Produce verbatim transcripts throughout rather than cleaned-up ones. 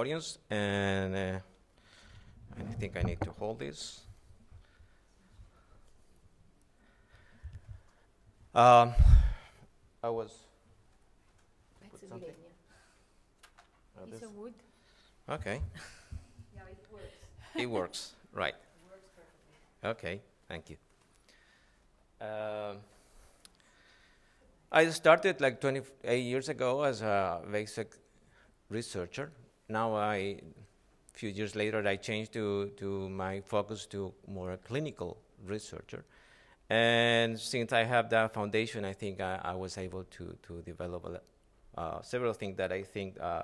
audience, and uh, I think I need to hold this. Um, I was. That's a good idea. Piece of wood. Okay. Yeah, it works. It works, right? It works perfectly. Okay, thank you. Um, I started like twenty-eight years ago as a basic researcher. Now, I, a few years later, I changed to, to my focus to more a clinical researcher. And since I have that foundation, I think I, I was able to, to develop uh, several things that I think uh,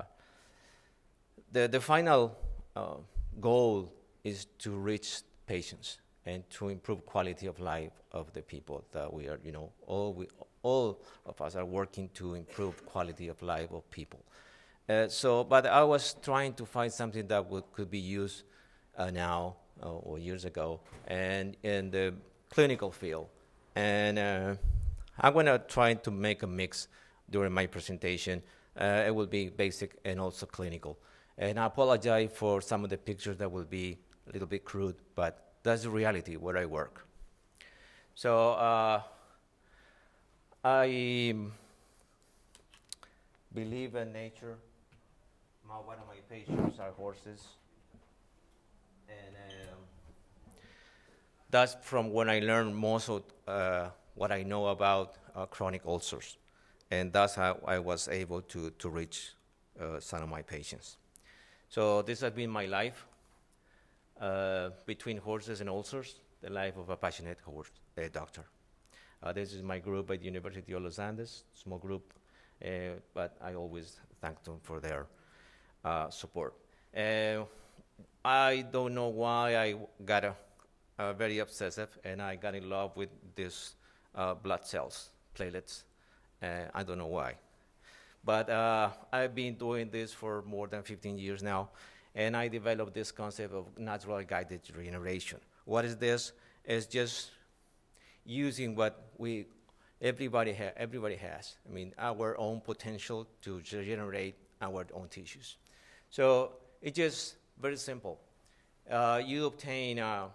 the, the final uh, goal is to reach patients and to improve quality of life of the people that we are, you know, all we, all of us are working to improve quality of life of people. Uh, so, but I was trying to find something that would, could be used uh, now uh, or years ago, and in the clinical field. And uh, I'm gonna try to make a mix during my presentation. Uh, it will be basic and also clinical. And I apologize for some of the pictures that will be a little bit crude, but that's the reality where I work. So uh, I believe in nature. My, one of my patients are horses, and um, that's from when I learned most of uh, what I know about uh, chronic ulcers, and that's how I was able to, to reach uh, some of my patients. So this has been my life, uh, between horses and ulcers, the life of a passionate horse uh, doctor. Uh, this is my group at the University of Los Andes, small group, uh, but I always thank them for their Uh, support. Uh, I don't know why I got a, a very obsessive, and I got in love with these uh, blood cells, platelets. Uh, I don't know why. But uh, I've been doing this for more than fifteen years now, and I developed this concept of natural guided regeneration. What is this? It's just using what we, everybody, ha everybody has. I mean, our own potential to regenerate our own tissues. So it's just very simple. Uh, you obtain uh,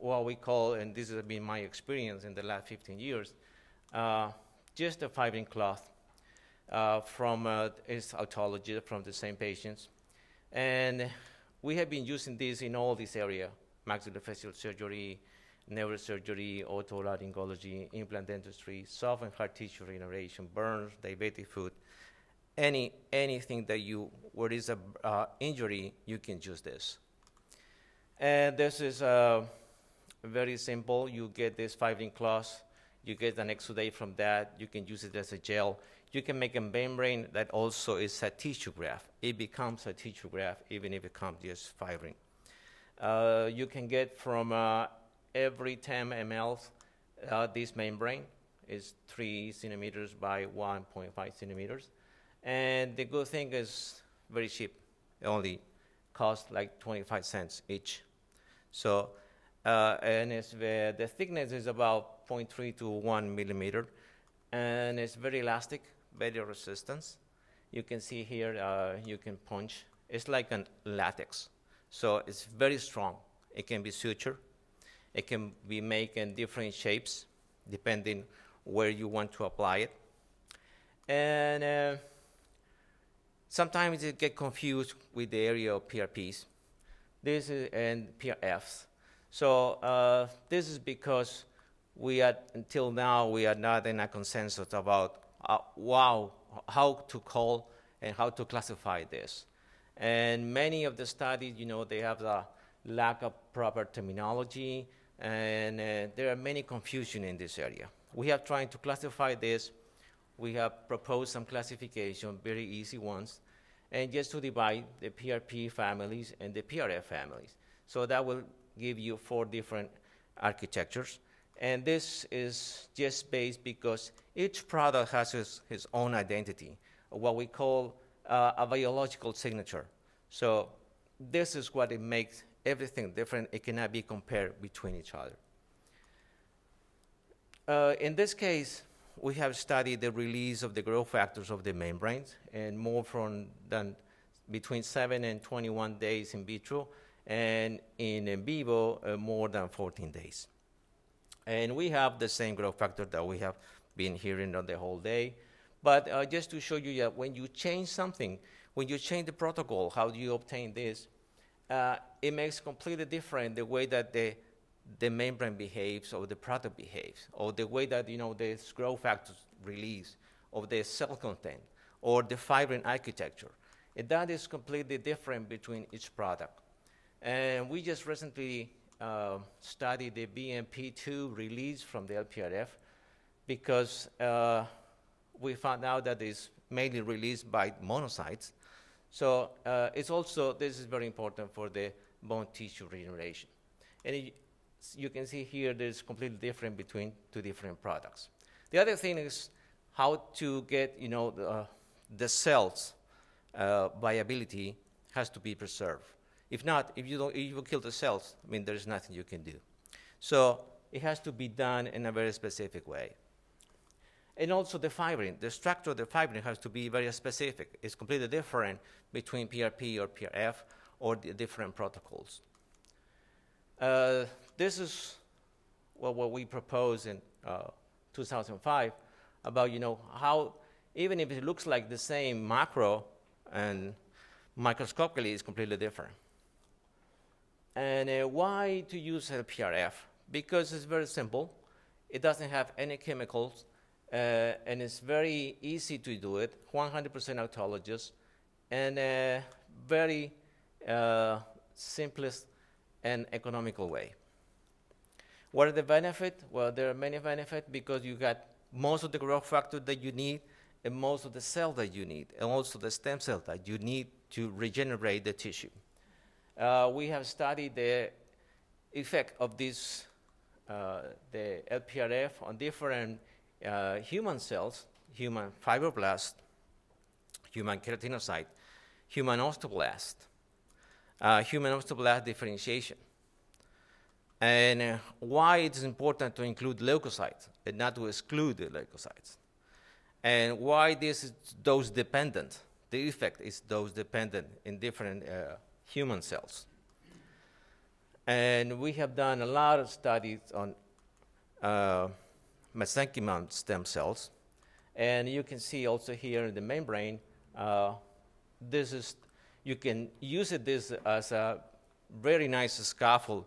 what we call, and this has been my experience in the last fifteen years, uh, just a fibrin cloth uh, from uh, its autology from the same patients. And we have been using this in all this area, maxillofacial surgery, neurosurgery, otolaryngology, implant dentistry, soft and hard tissue regeneration, burns, diabetic food, Any, anything that you, where is a uh, injury, you can use this. And this is uh, very simple. You get this fibrin cloth, you get an exudate from that, you can use it as a gel. You can make a membrane that also is a tissue graft. It becomes a tissue graft, even if it comes just fibrin. Uh, you can get from uh, every ten milliliters uh, this membrane is three centimeters by one point five centimeters. And the good thing is very cheap. It only costs like twenty-five cents each. So, uh, and it's, uh, the thickness is about zero point three to one millimeter. And it's very elastic, very resistance. You can see here, uh, you can punch. It's like a latex. So it's very strong. It can be sutured. It can be made in different shapes, depending where you want to apply it. And uh, sometimes it gets confused with the area of P R Ps, this is, and P R Fs. So uh, this is because we are, until now, we are not in a consensus about uh, wow, how to call and how to classify this. And many of the studies, you know, they have the lack of proper terminology, and uh, there are many confusion in this area. We are trying to classify this. We have proposed some classification, very easy ones, and just to divide the P R P families and the P R F families. So that will give you four different architectures. And this is just based because each product has his, his own identity, what we call uh, a biological signature. So this is what it makes everything different. It cannot be compared between each other. Uh, in this case, we have studied the release of the growth factors of the membranes, and more from than between seven and twenty-one days in vitro, and in, in vivo uh, more than fourteen days. And we have the same growth factor that we have been hearing on the whole day. But uh, just to show you that when you change something, when you change the protocol, how do you obtain this? Uh, it makes completely different the way that the, the membrane behaves, or the product behaves, or the way that, you know, the growth factors release, or the cell content, or the fibrin architecture. And that is completely different between each product. And we just recently uh, studied the B M P two release from the L P R F, because uh, we found out that it's mainly released by monocytes. So uh, it's also, this is very important for the bone tissue regeneration. And it, you can see here there's completely different between two different products. The other thing is how to get, you know, the, uh, the cells uh, viability has to be preserved. If not, if you don't, if you kill the cells, I mean, there's nothing you can do. So it has to be done in a very specific way. And also the fibrin, the structure of the fibrin has to be very specific. It's completely different between P R P or P R F or the different protocols. Uh, this is what, what we proposed in uh, two thousand five about, you know, how even if it looks like the same macro and microscopically it's completely different. And uh, why to use L P R F? Because it's very simple. It doesn't have any chemicals. Uh, and it's very easy to do it, one hundred percent autologous, and a very uh, simplest and economical way. What are the benefits? Well, there are many benefits because you got most of the growth factor that you need and most of the cell that you need, and also the stem cell that you need to regenerate the tissue. Uh, we have studied the effect of this, uh, the L P R F on different Uh, human cells, human fibroblast, human keratinocyte, human osteoblast, uh, human osteoblast differentiation. And uh, why it's important to include leukocytes and not to exclude the leukocytes. And why this is dose dependent, the effect is dose dependent in different uh, human cells. And we have done a lot of studies on uh, mesenchymal stem cells, and you can see also here in the membrane, uh, this is, you can use it this as a very nice scaffold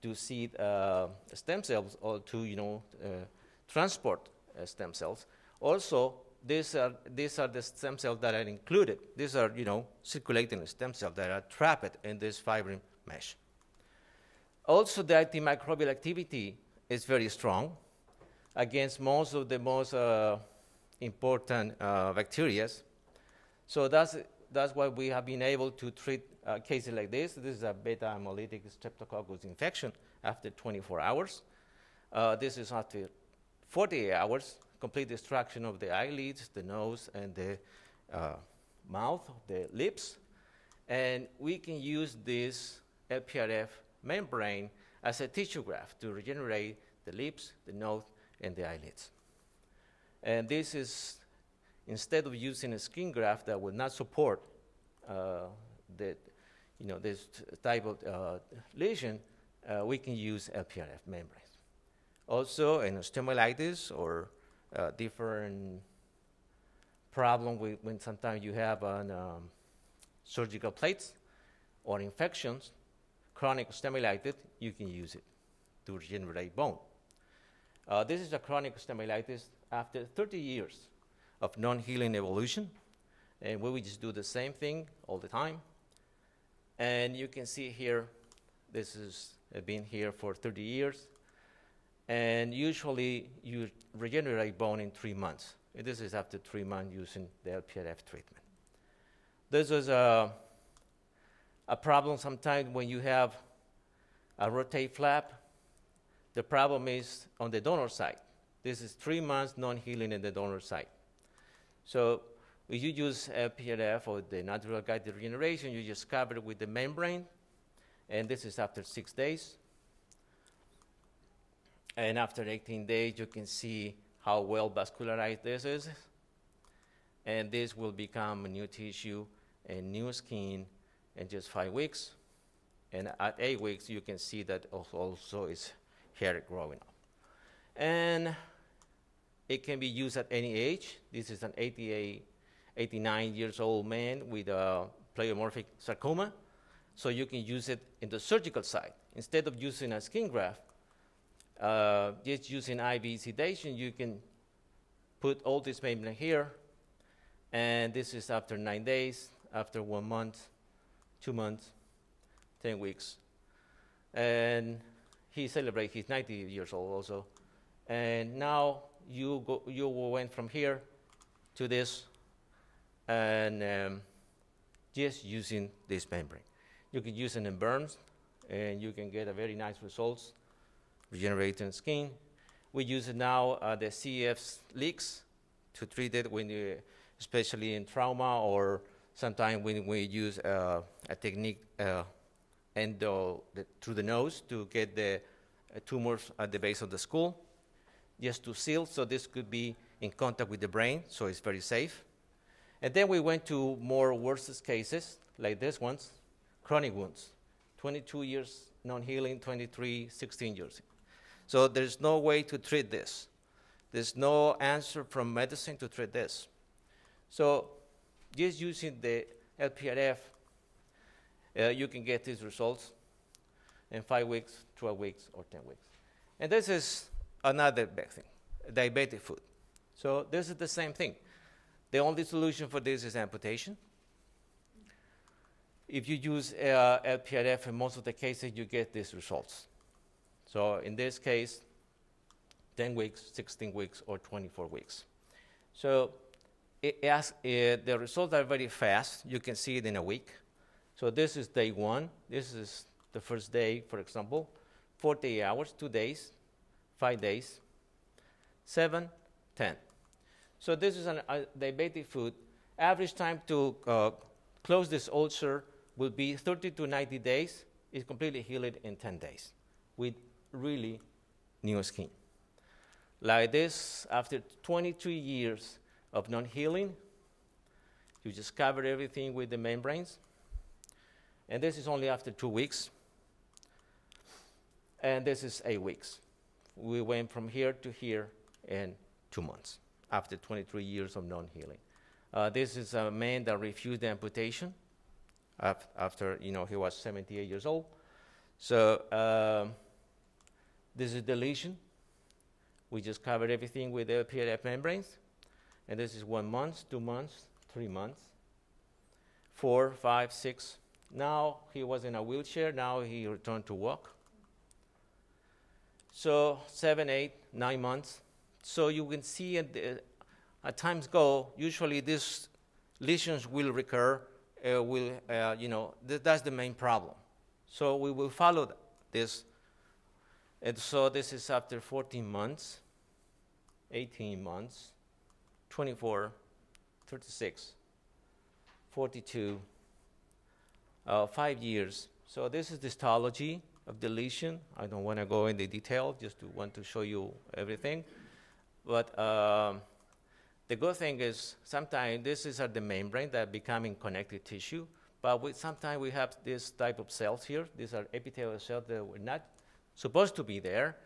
to seed uh, stem cells or to, you know, uh, transport uh, stem cells. Also, these are, these are the stem cells that are included. These are, you know, circulating stem cells that are trapped in this fibrin mesh. Also, the antimicrobial activity is very strong against most of the most uh, important uh, bacteria. So that's, that's why we have been able to treat uh, cases like this. This is a beta-hemolytic streptococcus infection after twenty-four hours. Uh, this is after forty-eight hours, complete destruction of the eyelids, the nose, and the uh, mouth, the lips. And we can use this L P R F membrane as a tissue graft to regenerate the lips, the nose, and the eyelids. And this is, instead of using a skin graft that will not support uh, the, you know, this type of uh, lesion, uh, we can use L P R F membranes. Also, in osteomyelitis or uh, different problem with, when sometimes you have an, um, surgical plates or infections, chronic osteomyelitis, you can use it to regenerate bone. Uh, this is a chronic osteomyelitis after thirty years of non-healing evolution, and we will just do the same thing all the time. And you can see here, this has uh, been here for thirty years, and usually you regenerate bone in three months. And this is after three months using the L P R F treatment. This is a, a problem sometimes when you have a rotate flap. The problem is on the donor side. This is three months non-healing in the donor side. So if you use L P R F or the natural guided regeneration, you just cover it with the membrane, and this is after six days. And after eighteen days, you can see how well vascularized this is. And this will become a new tissue and new skin in just five weeks. And at eight weeks, you can see that also is hair growing up. And it can be used at any age. This is an eighty-eight, eighty-nine years old man with a pleomorphic sarcoma. So you can use it in the surgical side. Instead of using a skin graft, uh, just using I V sedation, you can put all this membrane here. And this is after nine days, after one month, two months, ten weeks. And he celebrates, he's ninety years old also. And now you, go, you went from here to this, and um, just using this membrane. You can use it in burns, and you can get a very nice results, regenerating skin. We use it now, uh, the C F leaks, to treat it when you, especially in trauma, or sometimes when we use uh, a technique uh, endo the, through the nose to get the uh, tumors at the base of the skull, just to seal, so this could be in contact with the brain, so it's very safe. And then we went to more worse cases, like this ones, chronic wounds, twenty-two years non-healing, twenty-three, sixteen years. So there's no way to treat this. There's no answer from medicine to treat this. So just using the L P R F, uh, you can get these results in five weeks, twelve weeks, or ten weeks. And this is another big thing, diabetic foot. So this is the same thing. The only solution for this is amputation. If you use uh, L P R F, in most of the cases, you get these results. So in this case, ten weeks, sixteen weeks, or twenty-four weeks. So It asks, uh, the results are very fast. You can see it in a week. So this is day one. This is the first day, for example. forty-eight hours, two days, five days, seven, ten. So this is an, a diabetic foot. Average time to uh, close this ulcer will be thirty to ninety days. It's completely healed in ten days with really new skin. Like this, after twenty-two years of non-healing, you just cover everything with the membranes. And this is only after two weeks. And this is eight weeks. We went from here to here in two months, after twenty-three years of non-healing. Uh, this is a man that refused the amputation after, you know, he was seventy-eight years old. So um, this is the lesion. We just covered everything with the L P R F membranes. And this is one month, two months, three months, four, five, six. Now he was in a wheelchair. Now he returned to walk. So seven, eight, nine months. So you can see at, the, at times go, usually these lesions will recur. Uh, will, uh, you know, th that's the main problem. So we will follow th this. And so this is after fourteen months, eighteen months, twenty-four, thirty-six, forty-two, uh, five years. So this is the histology of deletion. I don't want to go into detail, just to want to show you everything. But um, the good thing is sometimes this is at the membrane that becoming connective tissue, but we, sometimes we have this type of cells here. These are epithelial cells that were not supposed to be there.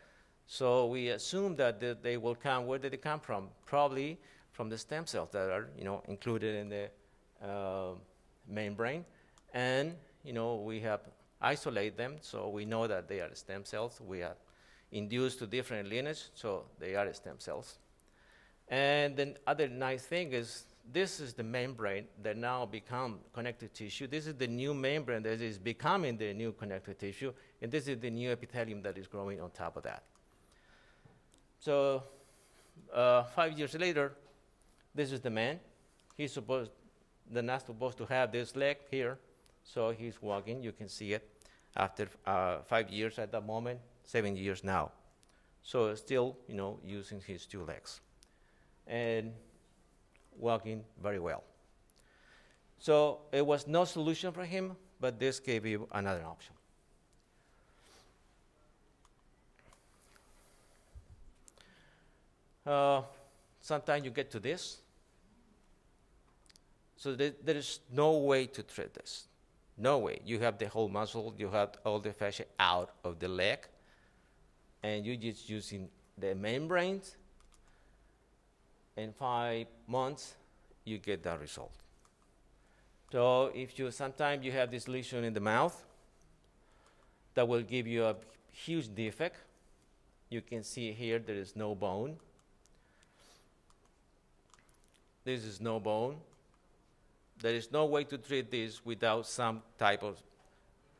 So we assume that the, they will come. Where did they come from? Probably from the stem cells that are, you know, included in the uh, membrane, and you know we have isolated them, so we know that they are stem cells. We have induced to different lineage, so they are stem cells. And then other nice thing is this is the membrane that now become connective tissue. This is the new membrane that is becoming the new connective tissue, and this is the new epithelium that is growing on top of that. So uh, five years later, this is the man. He's supposed, they're not supposed to have this leg here, so he's walking. You can see it after uh, five years at that moment, seven years now. So still, you know, using his two legs and walking very well. So it was no solution for him, but this gave him another option. Uh, sometimes you get to this. So there, there is no way to treat this. No way. You have the whole muscle, you have all the fascia out of the leg, and you're just using the membranes. In five months, you get that result. So if you sometimes you have this lesion in the mouth, that will give you a huge defect. You can see here there is no bone. This is no bone. There is no way to treat this without some type of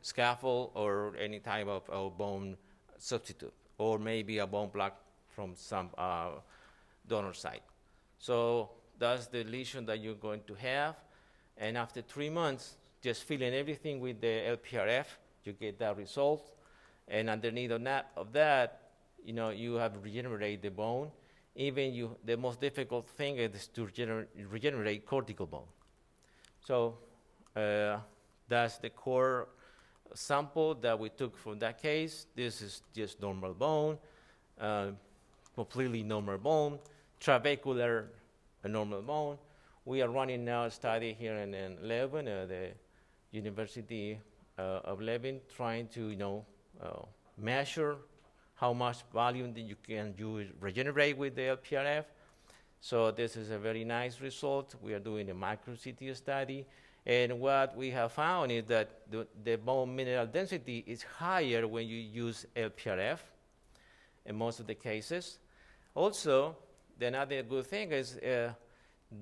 scaffold or any type of, of bone substitute, or maybe a bone plug from some uh, donor site. So that's the lesion that you're going to have. And after three months, just filling everything with the L P R F, you get that result. And underneath of that, of that you know, you have regenerated the bone. Even you, the most difficult thing is to regener regenerate cortical bone. So uh, that's the core sample that we took from that case. This is just normal bone, uh, completely normal bone, trabecular uh, normal bone. We are running now a study here in, in Leuven, uh, the University uh, of Leuven, trying to you know uh, measure how much volume that you can do regenerate with the L P R F. So this is a very nice result. We are doing a micro C T study. And what we have found is that the, the bone mineral density is higher when you use L P R F in most of the cases. Also, another good thing is uh,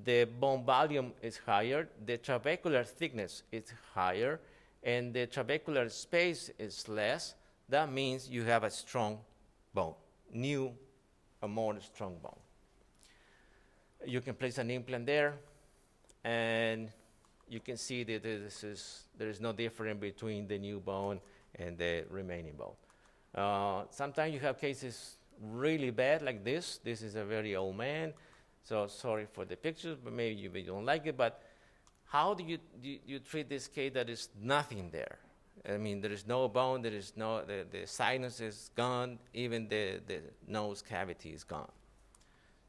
the bone volume is higher, the trabecular thickness is higher, and the trabecular space is less. That means you have a strong bone, new, a more strong bone. You can place an implant there, and you can see that this is, there is no difference between the new bone and the remaining bone. Uh, sometimes you have cases really bad like this. This is a very old man, so sorry for the pictures, but maybe you, you don't like it, but how do you, do you treat this case that is nothing there? I mean, there is no bone, there is no, the, the sinus is gone, even the, the nose cavity is gone.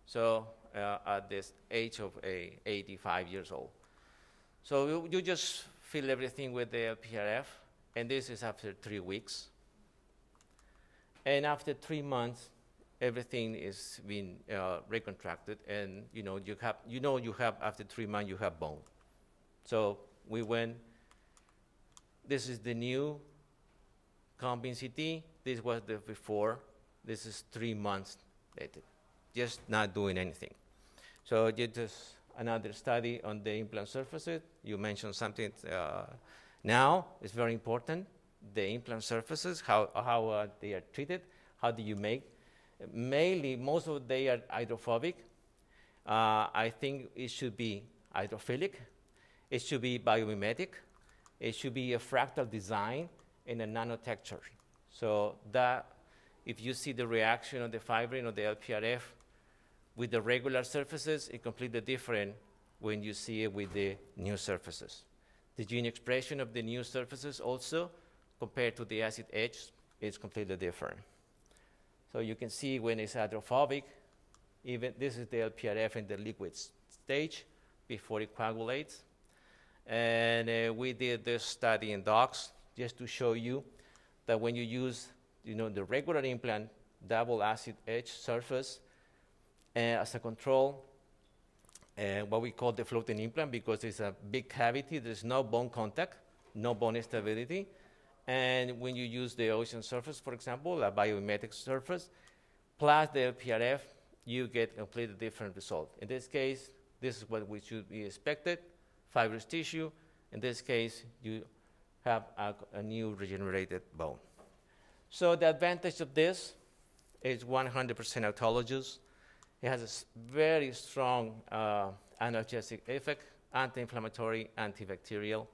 So, Uh, at this age of uh, eighty-five years old. So you, you just fill everything with the L P R F, and this is after three weeks. And after three months, everything is being uh, reconstructed, and you know you have, you know you have after three months you have bone. So we went. This is the new combing C T. This was the before. This is three months later, just not doing anything. So just another study on the implant surfaces. You mentioned something uh, now. It's very important, the implant surfaces, how, how uh, they are treated, how do you make. Mainly, most of they are hydrophobic. Uh, I think it should be hydrophilic. It should be biomimetic. It should be a fractal design and a nanotexture. So that, if you see the reaction of the fibrin or the L P R F, with the regular surfaces, it's completely different when you see it with the new surfaces. The gene expression of the new surfaces also, compared to the acid edge, is completely different. So you can see when it's hydrophobic, even this is the L P R F in the liquid stage before it coagulates. And uh, we did this study in dogs just to show you that when you use you know, the regular implant, double acid edge surface, Uh, as a control, uh, what we call the floating implant, because it's a big cavity, there's no bone contact, no bone stability. And when you use the ocean surface, for example, a biomimetic surface, plus the L P R F, you get a completely different result. In this case, this is what we should be expected, fibrous tissue. In this case, you have a, a new regenerated bone. So the advantage of this is one hundred percent autologous. It has a very strong uh, analgesic effect, anti-inflammatory, antibacterial.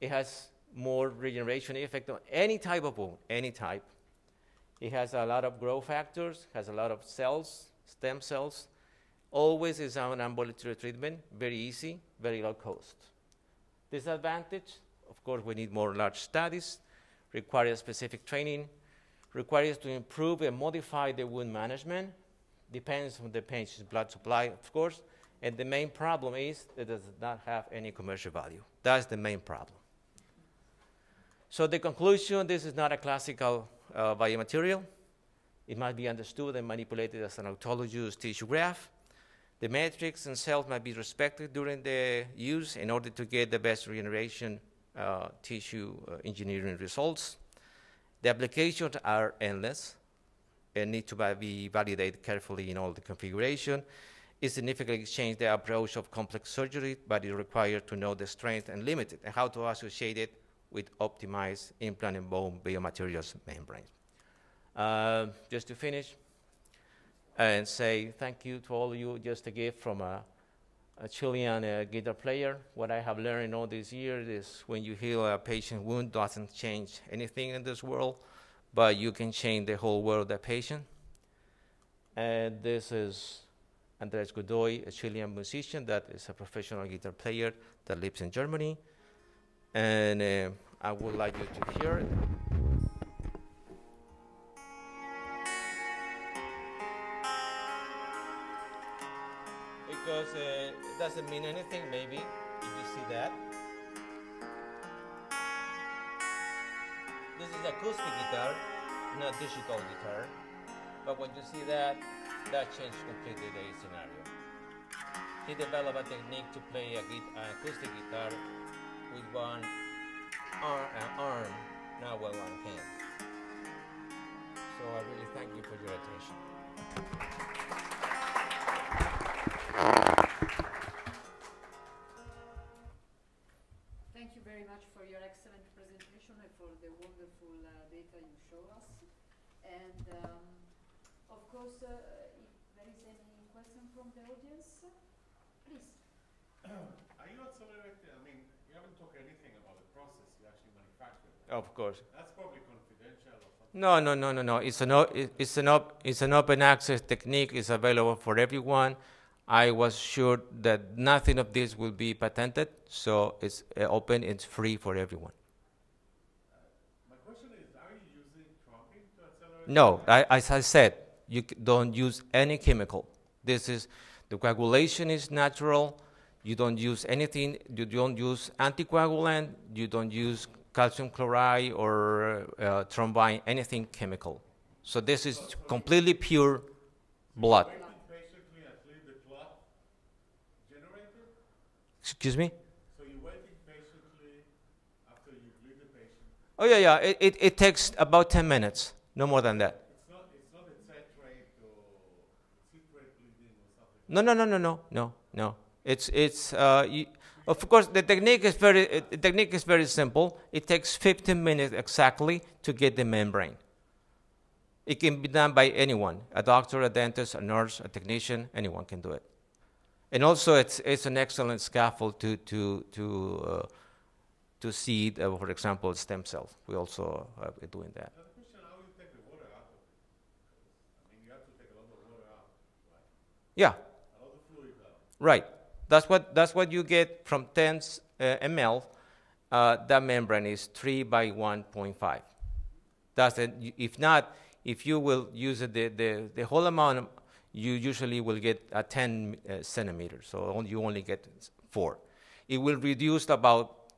It has more regeneration effect on any type of bone, any type. It has a lot of growth factors, has a lot of cells, stem cells. Always is an ambulatory treatment, very easy, very low cost. Disadvantage, of course, we need more large studies, requires specific training, requires to improve and modify the wound management. Depends on the patient's blood supply, of course, And the main problem is that it does not have any commercial value. That's the main problem. So the conclusion, this is not a classical uh, biomaterial. It must be understood and manipulated as an autologous tissue graft. The matrix and cells must be respected during the use in order to get the best regeneration uh, tissue uh, engineering results. The applications are endless and need to be validated carefully in all the configuration. It significantly changed the approach of complex surgery, but it required to know the strength and limit it and how to associate it with optimized implant and bone biomaterials membrane. Uh, just to finish and say thank you to all of you, just a gift from a, a Chilean uh, guitar player. What I have learned all this year is when you heal a patient wound, doesn't change anything in this world, but you can change the whole world of that patient. And this is Andres Godoy, a Chilean musician that is a professional guitar player that lives in Germany. And uh, I would like you to hear it. Because uh, it doesn't mean anything, maybe, if you see that. This is acoustic guitar, not digital guitar. But when you see that, that changed completely the scenario. He developed a technique to play an acoustic guitar with one arm, uh, arm, not with one hand. So I really thank you for your attention. Thank you very much for your excellent presentation and for the wonderful uh, data you show us. And um, of course, uh, if there is any question from the audience, please. Are you not so directed? I mean, you haven't talked anything about the process you actually manufactured. Of course. That's probably confidential or something. No, no, no, no, no. It's an, o it's an, op it's an open access technique. It's available for everyone. I was sure that nothing of this will be patented, so it's open, it's free for everyone. Uh, my question is, are you using trumping to accelerate? No, I, as I said, you don't use any chemical. This is, the coagulation is natural, you don't use anything, you don't use anticoagulant, you don't use calcium chloride or uh, thrombin, anything chemical. So this is so, completely pure blood. Excuse me? So you're waiting patiently after you bleed the patient? Oh, yeah, yeah. It, it, it takes about ten minutes, no more than that. It's not, it's not a titrate or secret bleeding or something? No, no, no, no, no, no, no. It's, it's uh, you, of course, the technique is very, it, the technique is very simple. It takes fifteen minutes exactly to get the membrane. It can be done by anyone, a doctor, a dentist, a nurse, a technician, anyone can do it. And also, it's, it's an excellent scaffold to, to, to, uh, to seed, uh, for example, stem cells. We also are doing that. Now the question, how do you take the water out of it? I mean, you have to take a lot of water out, right? Yeah. A lot of fluid out. Right. That's what, that's what you get from ten milliliters. Uh, that membrane is three by one point five. That's it. If not, if you will use the, the, the whole amount of, you usually will get a ten centimeters, so on, you only get four. It will reduce about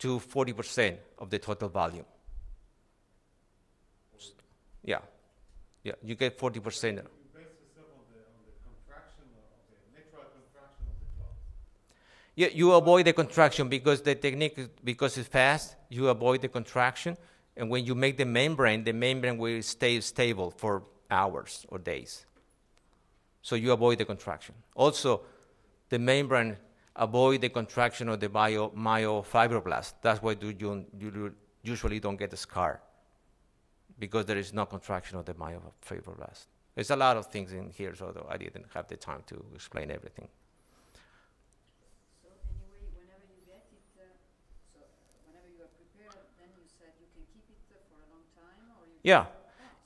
to forty percent of the total volume. Yeah, yeah, you get forty percent. You base yourself on the, on the contraction, of the natural contraction of the clot. Yeah, you avoid the contraction because the technique, is, because it's fast, you avoid the contraction, and when you make the membrane, the membrane will stay stable for hours or days. So you avoid the contraction. Also, the membrane avoid the contraction of the bio, myofibroblast. That's why you, you usually don't get a scar, because there is no contraction of the myofibroblast. There's a lot of things in here, so I didn't have the time to explain everything. So anyway, whenever you get it, uh, so whenever you are prepared, then you said you can keep it for a long time? Or you yeah,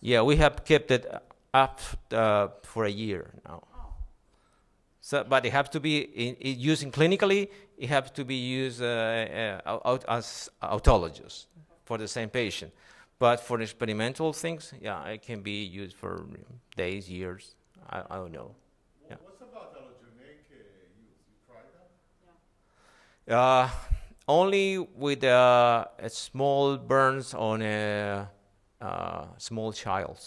yeah, we have kept it. Uh, up uh, for a year now. Oh. So, but it has to be in, in using clinically, it has to be used uh, uh, out, as autologous for the same patient. But for experimental things, yeah, it can be used for days, years, I, I don't know. Yeah. What's about allogeneic uh, use? Uh, only with uh, a small burns on a uh, small child,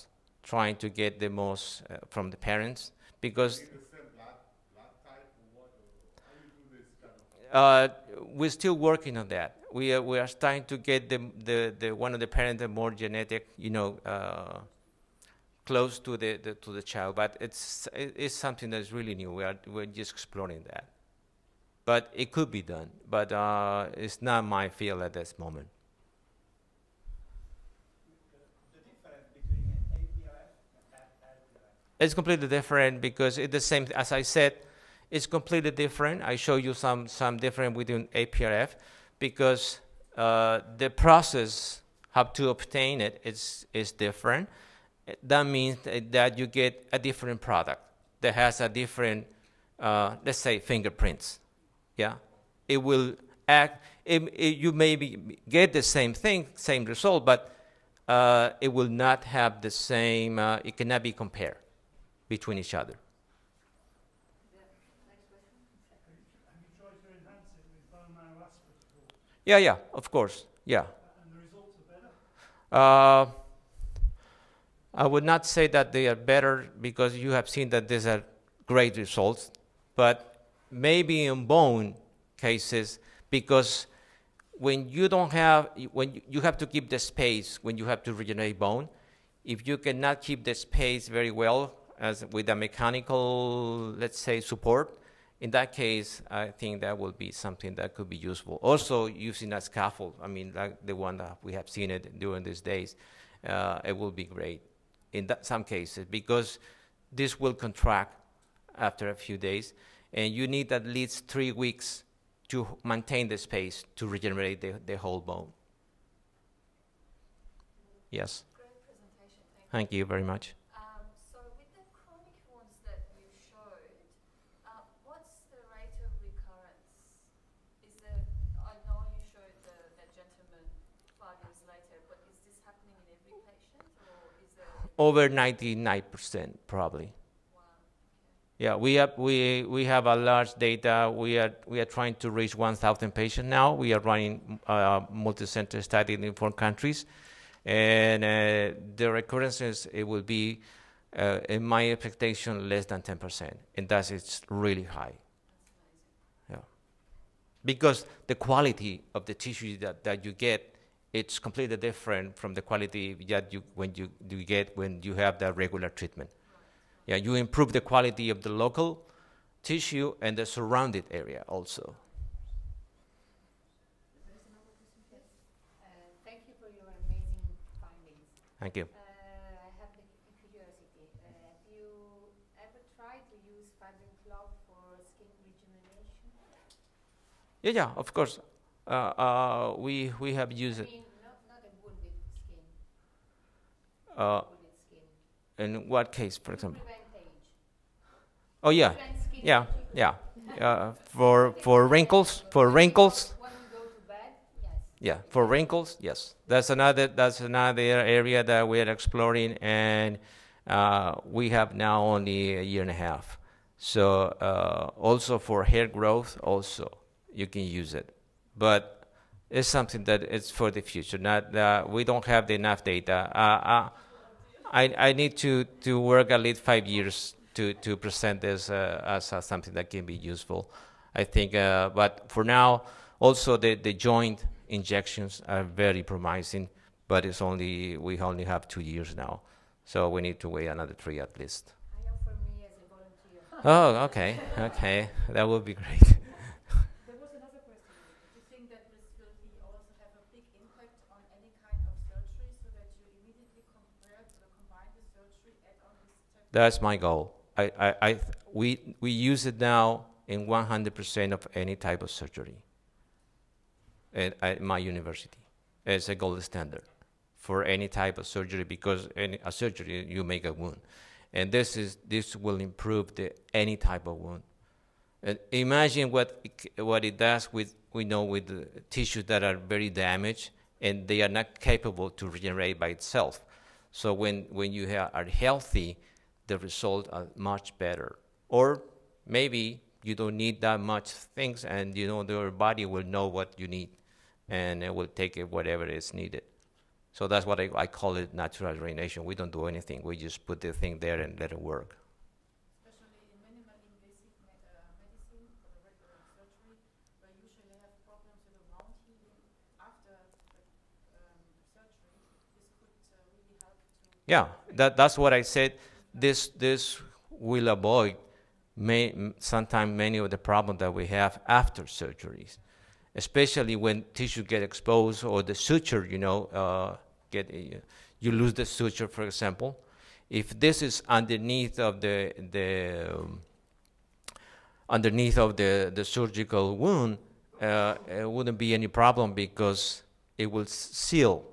trying to get the most uh, from the parents, because uh, we're still working on that. We are, we are starting to get the, the, the one of the parents the more genetic, you know, uh, close to the, the to the child. But it's it, it's something that's really new. We are we're just exploring that. But it could be done. But uh, it's not my field at this moment. The difference between an A P R F and L P R F? It's completely different because it's the same. As I said, it's completely different. I show you some some different within A P R F because uh, the process how to obtain it is is different. That means that you get a different product that has a different, uh, let's say, fingerprints. Yeah, it will act. It, it, you maybe get the same thing, same result, but uh, it will not have the same. Uh, it cannot be compared between each other. Yeah, yeah, of course, yeah. And the results are better. Uh, I would not say that they are better because you have seen that these are great results, but maybe in bone cases, because when you don't have, when you have to keep the space when you have to regenerate bone, if you cannot keep the space very well as with a mechanical, let's say, support, in that case, I think that will be something that could be useful. Also using a scaffold, I mean, like the one that we have seen it during these days, uh, it will be great. In that some cases, because this will contract after a few days, and you need at least three weeks to maintain the space to regenerate the, the whole bone. Yes. Great presentation. Thank, Thank you. you very much. Um, so with the chronic wounds that you showed, uh, what's the rate of recurrence? Is there, I know you showed the, that gentleman five years later, but is this happening in every patient, or is there? Over ninety-nine percent probably. Wow. Yeah, we have we we have a large data. We are we are trying to reach one thousand patients now. We are running uh, multi-center study in four countries, and uh, the recurrences it will be, uh, in my expectation, less than ten percent, and that is really high. Yeah, because the quality of the tissue that that you get. It's completely different from the quality that you when you, you get when you have the regular treatment. Yeah, you improve the quality of the local tissue and the surrounded area also. Uh, thank you for your amazing findings. Thank you. Uh, I have a curiosity. Uh, have you ever tried to use fibrin cloth for skin regeneration? Yeah, yeah, of course. Uh, uh, we we have used I mean, it. Not, not a wounded skin. Uh, wounded skin. In what case, for example? Oh yeah, yeah, yeah. Uh, for for wrinkles, for wrinkles. When you go to bed, yes. Yeah, for wrinkles, yes. That's another that's another area that we are exploring, and uh, we have now only a year and a half. So uh, also for hair growth, also you can use it. But it's something that it's for the future. Not uh, we don't have enough data. Uh, uh, I I need to to work at least five years to to present this uh, as uh, something that can be useful, I think. Uh, but for now, also the the joint injections are very promising. But it's only we only have two years now, so we need to wait another three at least. I offer me as a volunteer. Oh, okay, okay, that would be great. That's my goal. I, I, I, we, we use it now in one hundred percent of any type of surgery at, at my university as a gold standard for any type of surgery because any, a surgery, you make a wound. And this, is, this will improve the, any type of wound. And imagine what it, what it does with, we know, with the tissues that are very damaged and they are not capable to regenerate by itself. So when, when you ha- are healthy, the results are much better. Or maybe you don't need that much things, and you know your body will know what you need, and it will take it whatever is needed. So that's what I, I call it natural urination. We don't do anything. We just put the thing there and let it work. Especially in minimal invasive medicine for the regular surgery, they usually have problems with the wound healing after um, surgery. This could uh, really help to... Yeah, that, that's what I said. This, this will avoid may, sometimes many of the problems that we have after surgeries, especially when tissue get exposed or the suture, you know, uh, get uh, you lose the suture, for example. If this is underneath of the the um, underneath of the the surgical wound, uh, it wouldn't be any problem because it will seal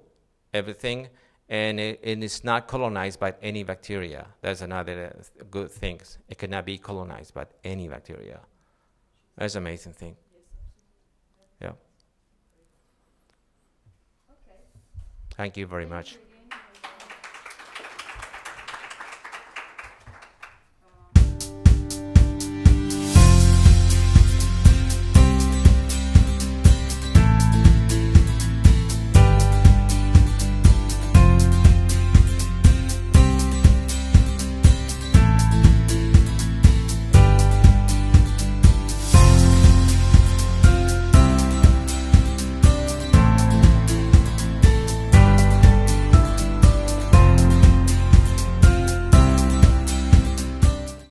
everything, and it, and it's not colonized by any bacteria. That's another good thing. It cannot be colonized by any bacteria. That's an amazing thing. Yeah. Okay. Thank you very much.